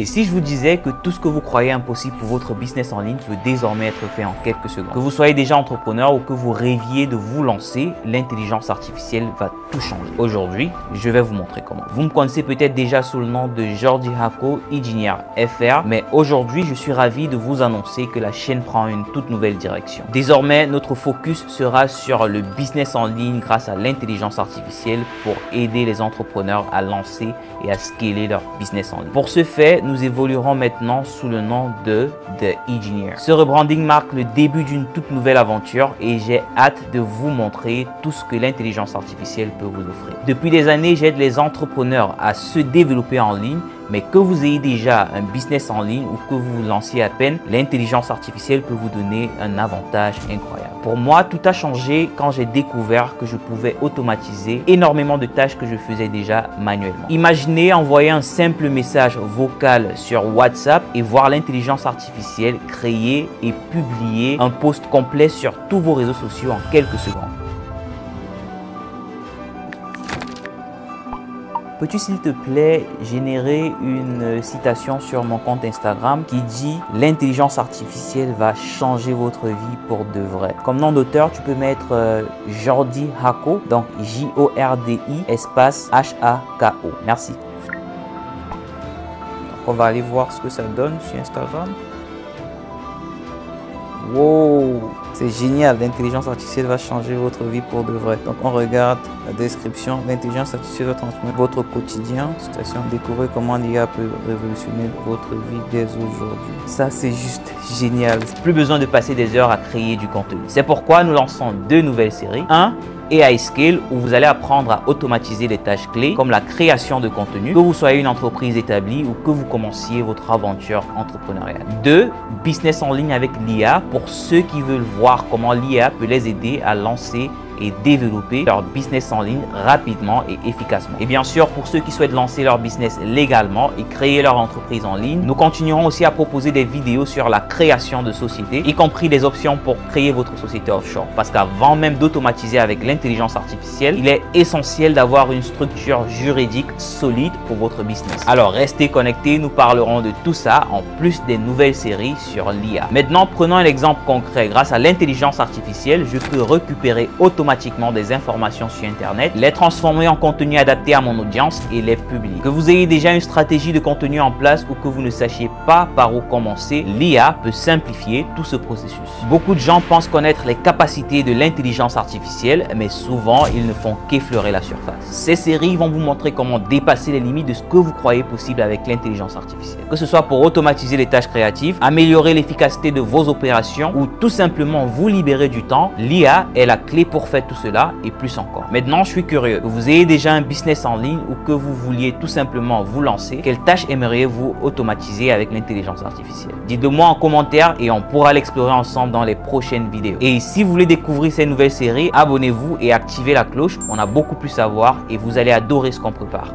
Et si je vous disais que tout ce que vous croyez impossible pour votre business en ligne peut désormais être fait en quelques secondes. Que vous soyez déjà entrepreneur ou que vous rêviez de vous lancer, l'intelligence artificielle va tout changer. Aujourd'hui, je vais vous montrer comment. Vous me connaissez peut-être déjà sous le nom de Jordi Hako, Ingénieur FR, mais aujourd'hui, je suis ravi de vous annoncer que la chaîne prend une toute nouvelle direction. Désormais, notre focus sera sur le business en ligne grâce à l'intelligence artificielle pour aider les entrepreneurs à lancer et à scaler leur business en ligne. Pour ce fait, nous évoluerons maintenant sous le nom de The E-gineer. Ce rebranding marque le début d'une toute nouvelle aventure et j'ai hâte de vous montrer tout ce que l'intelligence artificielle peut vous offrir. Depuis des années, j'aide les entrepreneurs à se développer en ligne, mais que vous ayez déjà un business en ligne ou que vous vous lanciez à peine, l'intelligence artificielle peut vous donner un avantage incroyable. Pour moi, tout a changé quand j'ai découvert que je pouvais automatiser énormément de tâches que je faisais déjà manuellement. Imaginez envoyer un simple message vocal sur WhatsApp et voir l'intelligence artificielle créer et publier un post complet sur tous vos réseaux sociaux en quelques secondes. Peux-tu s'il te plaît générer une citation sur mon compte Instagram qui dit « L'intelligence artificielle va changer votre vie pour de vrai ». Comme nom d'auteur, tu peux mettre Jordi Hako, donc J-O-R-D-I espace H-A-K-O. Merci. On va aller voir ce que ça donne sur Instagram. Wow, c'est génial, l'intelligence artificielle va changer votre vie pour de vrai. Donc on regarde la description, l'intelligence artificielle va transformer votre quotidien. Citation, découvrez comment l'IA peut révolutionner votre vie dès aujourd'hui. Ça c'est juste génial. Plus besoin de passer des heures à créer du contenu. C'est pourquoi nous lançons deux nouvelles séries. Un, AiScale, où vous allez apprendre à automatiser des tâches clés comme la création de contenu, que vous soyez une entreprise établie ou que vous commenciez votre aventure entrepreneuriale. 2. Business en ligne avec l'IA pour ceux qui veulent voir comment l'IA peut les aider à lancer et développer leur business en ligne rapidement et efficacement. Et bien sûr, pour ceux qui souhaitent lancer leur business légalement et créer leur entreprise en ligne, nous continuerons aussi à proposer des vidéos sur la création de sociétés, y compris des options pour créer votre société offshore. Parce qu'avant même d'automatiser avec l'intelligence artificielle, il est essentiel d'avoir une structure juridique solide pour votre business. Alors restez connectés, nous parlerons de tout ça en plus des nouvelles séries sur l'IA. Maintenant, prenons un exemple concret. Grâce à l'intelligence artificielle, je peux récupérer automatiquement des informations sur Internet, les transformer en contenu adapté à mon audience et les publier. Que vous ayez déjà une stratégie de contenu en place ou que vous ne sachiez pas par où commencer, l'IA peut simplifier tout ce processus. Beaucoup de gens pensent connaître les capacités de l'intelligence artificielle, mais souvent ils ne font qu'effleurer la surface. Ces séries vont vous montrer comment dépasser les limites de ce que vous croyez possible avec l'intelligence artificielle. Que ce soit pour automatiser les tâches créatives, améliorer l'efficacité de vos opérations ou tout simplement vous libérer du temps, l'IA est la clé pour faire tout cela et plus encore. Maintenant, je suis curieux. Que vous ayez déjà un business en ligne ou que vous vouliez tout simplement vous lancer, quelles tâches aimeriez-vous automatiser avec l'intelligence artificielle? Dites-le-moi en commentaire et on pourra l'explorer ensemble dans les prochaines vidéos. Et si vous voulez découvrir ces nouvelles séries, abonnez-vous et activez la cloche. On a beaucoup plus à voir et vous allez adorer ce qu'on prépare.